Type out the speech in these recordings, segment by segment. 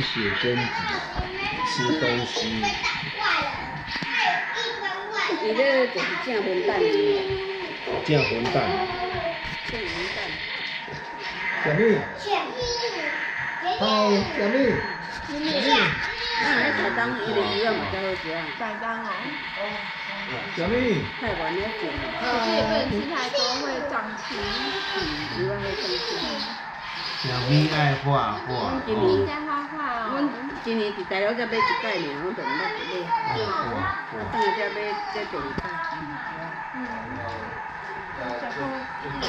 吸血跟吃东西。你这就是酱混蛋。酱混蛋。酱混蛋。小蜜。嗨，小蜜。小蜜。那台灯伊个鱼啊嘛才好食啊。台灯哦。小蜜。太晚了，卷。可是也不能吃太多，会长青。鱼啊会长青。 小咪爱画画，今年在画画哦。阮今年伫大陆才买一届尔，我都毋捌去买。我等下才买再第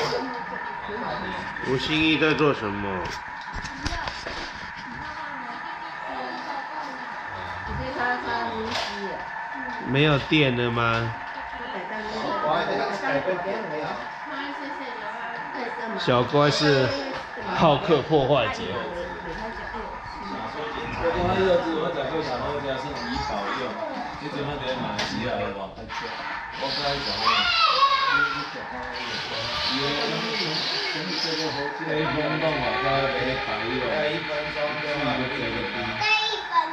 二届。吴心怡在做什么？没有电了吗？ 小乖是好客破坏者。我那个我在做小猫家是怡宝用，你怎么在马来西亚的网站？我不爱讲话。一分钟嘛，大概一百一哦。一分钟对吗？一分钟。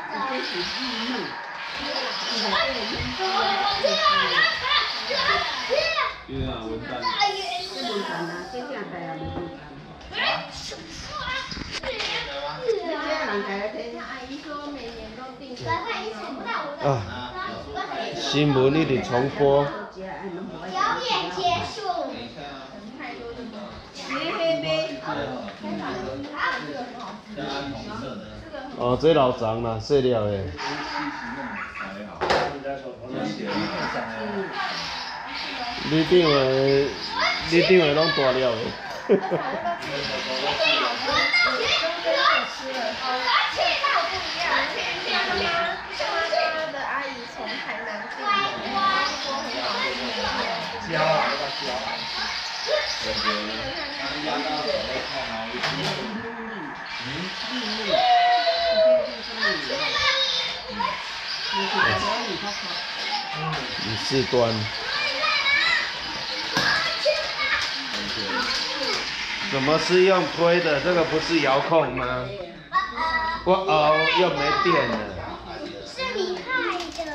因为啊，文旦。 啊！新闻一直重播。表演结束。哦，这老长啦，细了诶。你顶个？ 你顶下拢大了诶！你四端。 怎么是用推的？这个不是遥控吗？我哦，又没电了。是你害的。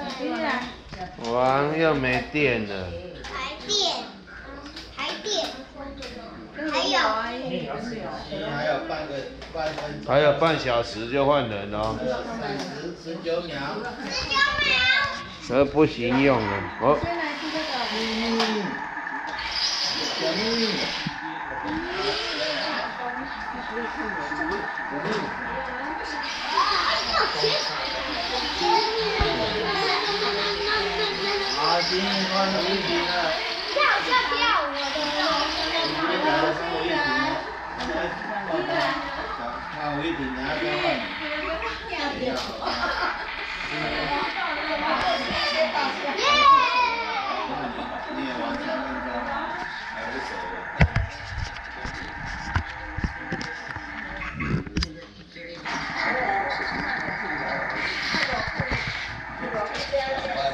我又没电了。台电，台电，还有。还有半小时就换人哦。19秒。这不行用了，哦。嗯 跳跳跳！我的。